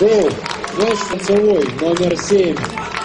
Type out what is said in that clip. Гол! Наш танцевой номер 7.